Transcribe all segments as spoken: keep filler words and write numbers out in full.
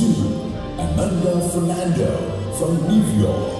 two, Amanda Fernando from New York.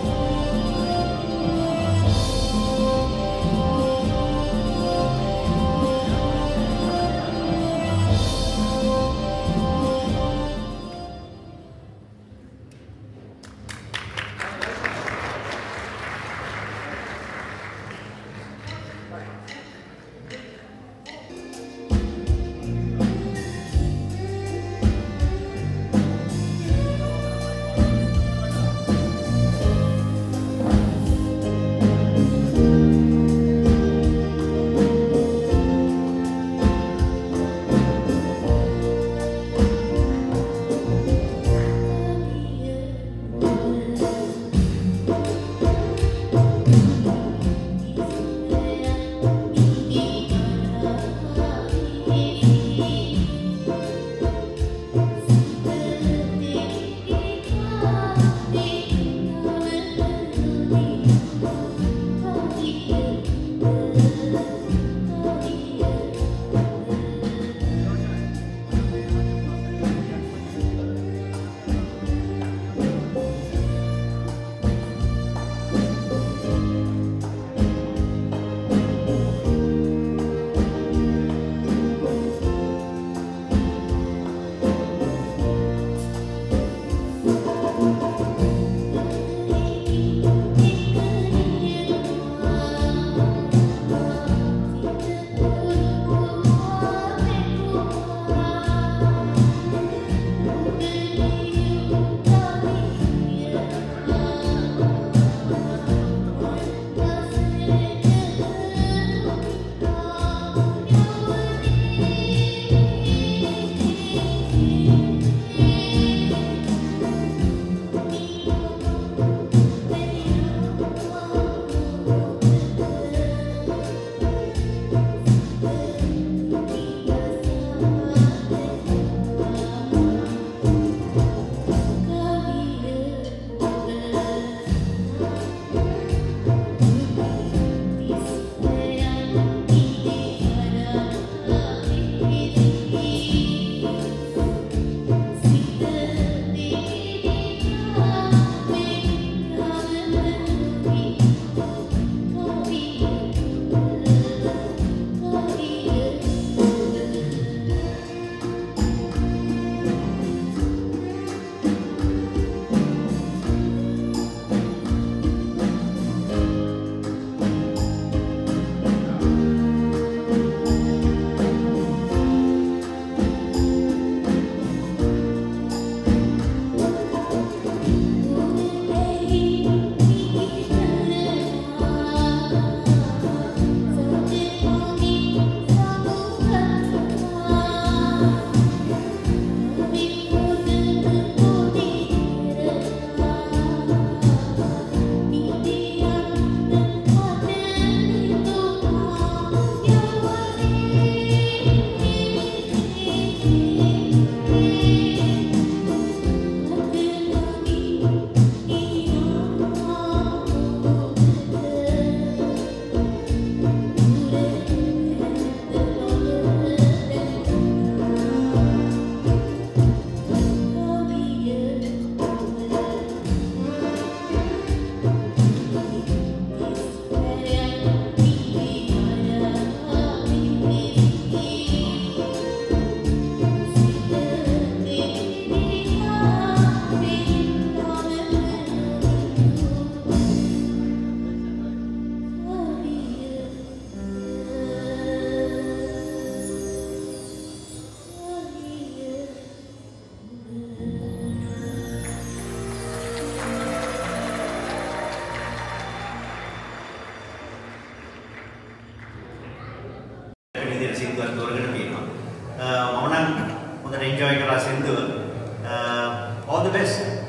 All the best.